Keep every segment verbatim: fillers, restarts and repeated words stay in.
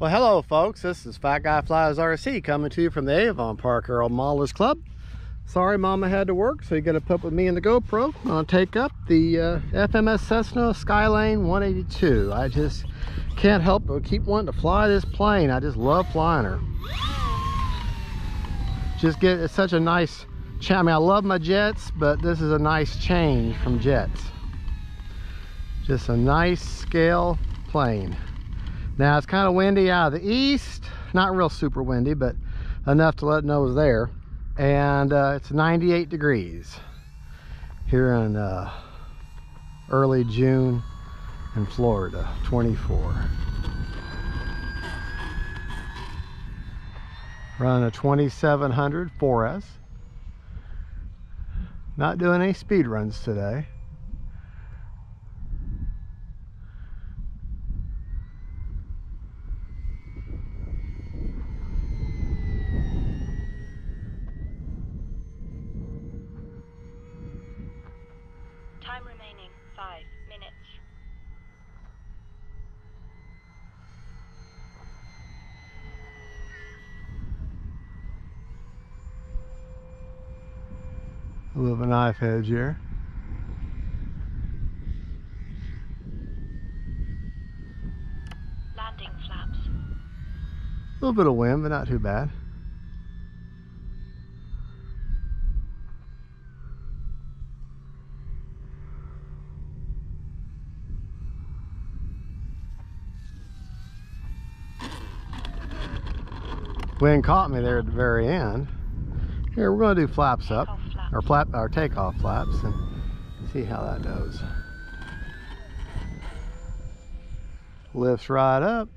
Well, hello folks, this is Fat Guy Flies R C coming to you from the Avon Park Aeromodelers Club. Sorry mama had to work, so you're going to put with me in the GoPro. I'm going to take up the uh, F M S Cessna Skylane one eighty-two. I just can't help but keep wanting to fly this plane. I just love flying her. Just get, it's such a nice change. I mean, I love my jets, but this is a nice change from jets. Just a nice scale plane. Now it's kind of windy out of the east, not real super windy, but enough to let it know it's there. And uh, it's ninety-eight degrees here in uh, early June in Florida, twenty-four. Running a twenty-seven hundred four S. Not doing any speed runs today. Time remaining, five minutes. A little bit of a knife edge here. Landing flaps. A little bit of wind, but not too bad. Wind caught me there at the very end. Here, we're going to do flaps up, or flap, or takeoff flaps, and see how that goes. Lifts right up,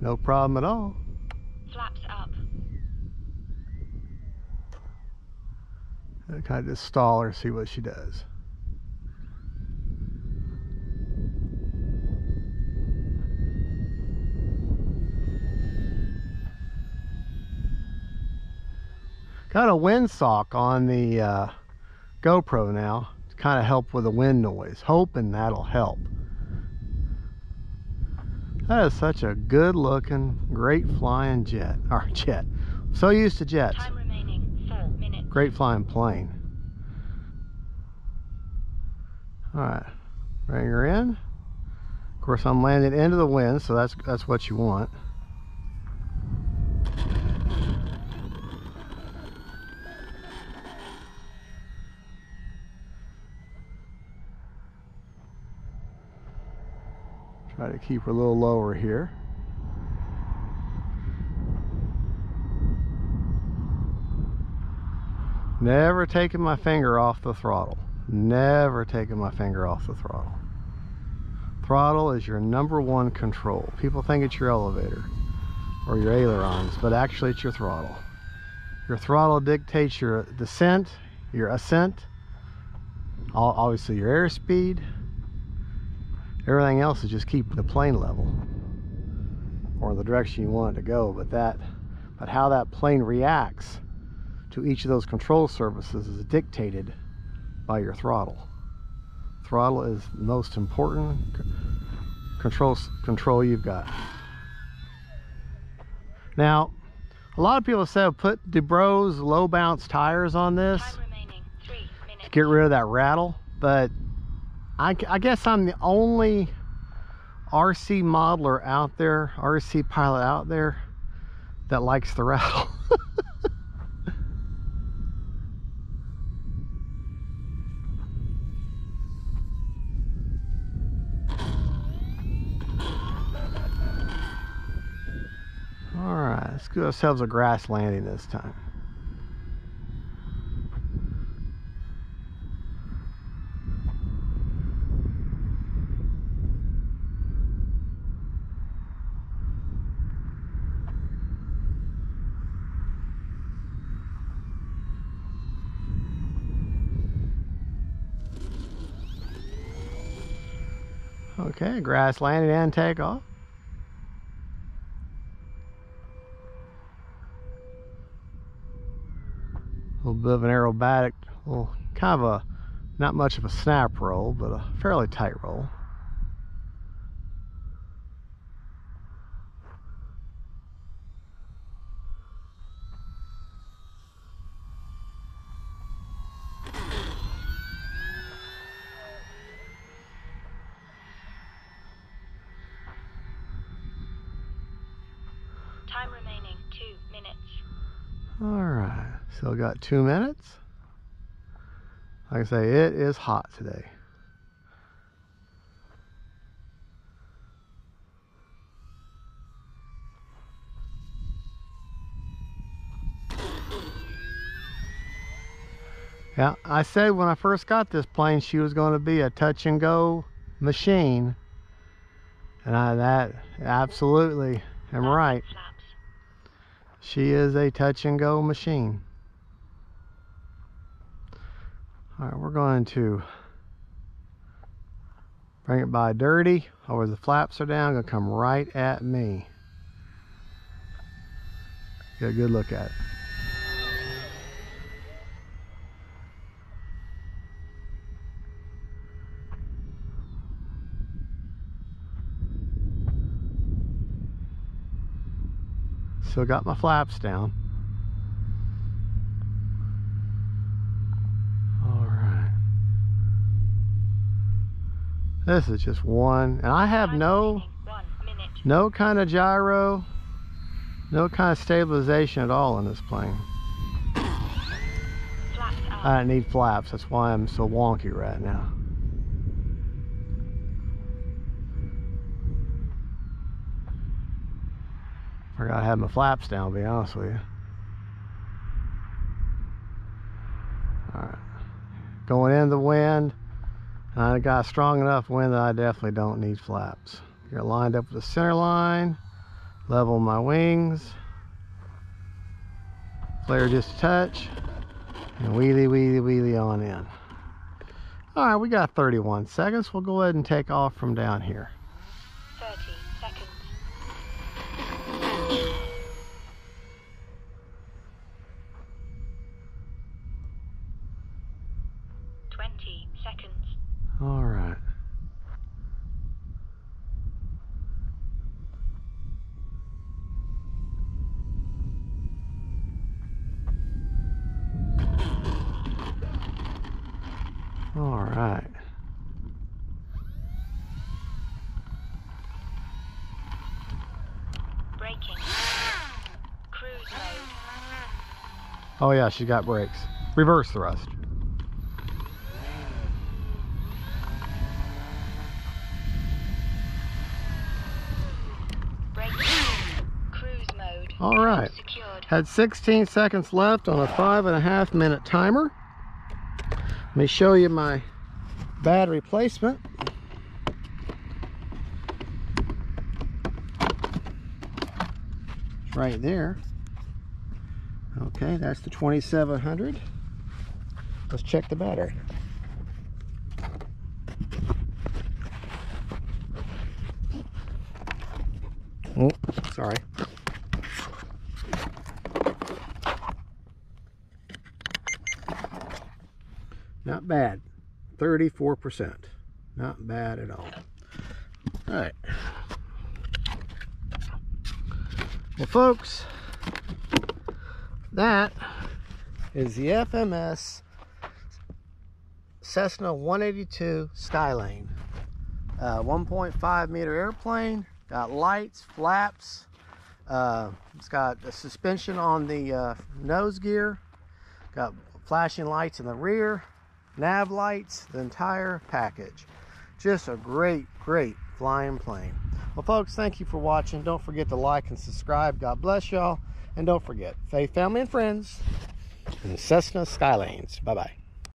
no problem at all. Flaps up. I kind of just stall her, see what she does. Got a windsock on the uh, GoPro now to kind of help with the wind noise. Hoping that'll help. That is such a good-looking, great flying jet. Or jet. So used to jets. Time remaining, four minutes. Great flying plane. All right, bring her in. Of course, I'm landing into the wind, so that's that's what you want. Try to keep her a little lower here. Never taking my finger off the throttle. Never taking my finger off the throttle. Throttle is your number one control. People think it's your elevator or your ailerons, but actually it's your throttle. Your throttle dictates your descent, your ascent, obviously your airspeed. Everything else is just keeping the plane level or the direction you want it to go, but that, but how that plane reacts to each of those control surfaces is dictated by your throttle. Throttle is the most important control, control you've got. Now, a lot of people said put Du-Bro's low bounce tires on this to get rid of that rattle, but I, I guess I'm the only R C modeler out there, R C pilot out there, that likes the rattle. All right, let's give ourselves a grass landing this time. Okay, grass landing and takeoff. A little bit of an aerobatic, little, kind of a, not much of a snap roll, but a fairly tight roll. Time remaining, two minutes. Alright, still got two minutes. Like I say, it is hot today. Yeah, I said when I first got this plane, she was going to be a touch-and-go machine. And I that absolutely am right. She is a touch-and-go machine. All right, we're going to bring it by dirty. Or oh, the flaps are down, going to come right at me. Get a good look at it. So I got my flaps down. All right. This is just one, and I have no, no kind of gyro, no kind of stabilization at all in this plane. I don't need flaps. That's why I'm so wonky right now. I forgot I had my flaps down, to be honest with you. Alright. Going in the wind. And I got strong enough wind that I definitely don't need flaps. You're lined up with the center line. Level my wings. Flare just a touch. And wheelie, wheelie, wheelie on in. Alright, we got thirty-one seconds. We'll go ahead and take off from down here. Alright. Alright. Braking. Cruise mode. Oh yeah, she got brakes. Reverse thrust. All right, had sixteen seconds left on a five and a half minute timer. Let me show you my battery placement. It's right there. Okay, that's the twenty-seven hundred. Let's check the battery. Oh, sorry. Not bad, thirty-four percent. Not bad at all. All right. Well, folks, that is the F M S Cessna one eighty-two Skylane. Uh, one point five meter airplane, got lights, flaps. Uh, it's got a suspension on the uh, nose gear. Got flashing lights in the rear. Nav lights, the entire package. Just a great, great flying plane. Well, folks, thank you for watching. Don't forget to like and subscribe. God bless y'all. And don't forget, faith, family, and friends, and Cessna Skylanes. Bye-bye.